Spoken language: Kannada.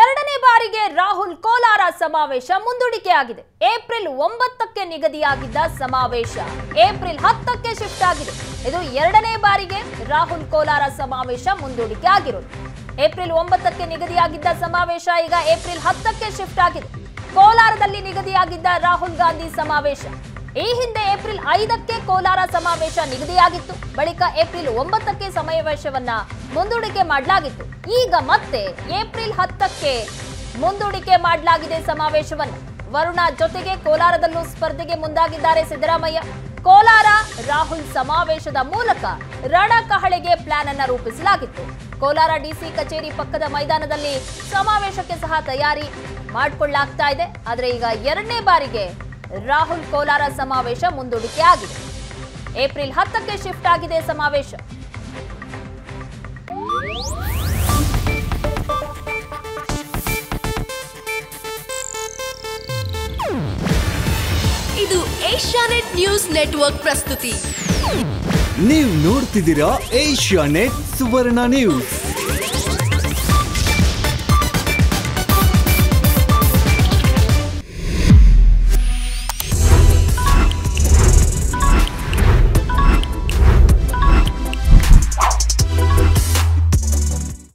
ಎರಡನೇ ಬಾರಿಗೆ ರಾಹುಲ್ ಕೋಲಾರ ಸಮಾವೇಶ ಮುಂದೂಡಿಕೆಯಾಗಿದೆ. ಏಪ್ರಿಲ್ 9ಕ್ಕೆ ನಿಗದಿಯಾಗಿದ್ದ ಸಮಾವೇಶ ಏಪ್ರಿಲ್ 10ಕ್ಕೆ ಶಿಫ್ಟ್ ಆಗಿದೆ. ಇದು ಎರಡನೇ ಬಾರಿಗೆ ರಾಹುಲ್ ಕೋಲಾರ ಸಮಾವೇಶ ಮುಂದೂಡಿಕೆ ಆಗಿರೋದು. ಏಪ್ರಿಲ್ 9ಕ್ಕೆ ನಿಗದಿಯಾಗಿದ್ದ ಸಮಾವೇಶ ಈಗ ಏಪ್ರಿಲ್ 10ಕ್ಕೆ ಶಿಫ್ಟ್ ಆಗಿದೆ. ಕೋಲಾರದಲ್ಲಿ ನಿಗದಿಯಾಗಿದ್ದ ರಾಹುಲ್ ಗಾಂಧಿ ಸಮಾವೇಶ ಈ ಹಿಂದೆ ಏಪ್ರಿಲ್ 5ಕ್ಕೆ ಕೋಲಾರ ಸಮಾವೇಶ ನಿಗದಿಯಾಗಿತ್ತು. ಬಳಿಕ ಏಪ್ರಿಲ್ 9ಕ್ಕೆ ಸಮಾವೇಶವನ್ನ ಮುಂದೂಡಿಕೆ ಮಾಡಲಾಗಿತ್ತು. ಈಗ ಮತ್ತೆ ಏಪ್ರಿಲ್ 10ಕ್ಕೆ ಮುಂದೂಡಿಕೆ ಮಾಡಲಾಗಿದೆ ಸಮಾವೇಶವನ್ನು. ವರುಣ ಜೊತೆಗೆ ಕೋಲಾರದಲ್ಲೂ ಸ್ಪರ್ಧೆಗೆ ಮುಂದಾಗಿದ್ದಾರೆ ಸಿದ್ದರಾಮಯ್ಯ. ಕೋಲಾರ ರಾಹುಲ್ ಸಮಾವೇಶದ ಮೂಲಕ ರಣಕಹಳೆಗೆ ಪ್ಲಾನ್ ಅನ್ನು ರೂಪಿಸಲಾಗಿತ್ತು. ಕೋಲಾರ ಡಿಸಿ ಕಚೇರಿ ಪಕ್ಕದ ಮೈದಾನದಲ್ಲಿ ಸಮಾವೇಶಕ್ಕೆ ಸಹ ತಯಾರಿ ಮಾಡಿಕೊಳ್ಳಲಾಗ್ತಾ ಇದೆ. ಆದರೆ ಈಗ ಎರಡನೇ ಬಾರಿಗೆ ರಾಹುಲ್ ಕೋಲಾರ ಸಮಾವೇಶ ಮುಂದೂಡಿಕೆ ಆಗಿದೆ. ಏಪ್ರಿಲ್ 10ಕ್ಕೆ ಶಿಫ್ಟ್ ಆಗಿದೆ ಸಮಾವೇಶ. ಇದು ಏಷ್ಯಾನೆಟ್ ನ್ಯೂಸ್ ನೆಟ್ವರ್ಕ್ ಪ್ರಸ್ತುತಿ. ನೀವು ನೋಡ್ತಿದ್ದೀರಾ ಏಷ್ಯಾನೆಟ್ ಸುವರ್ಣ ನ್ಯೂಸ್.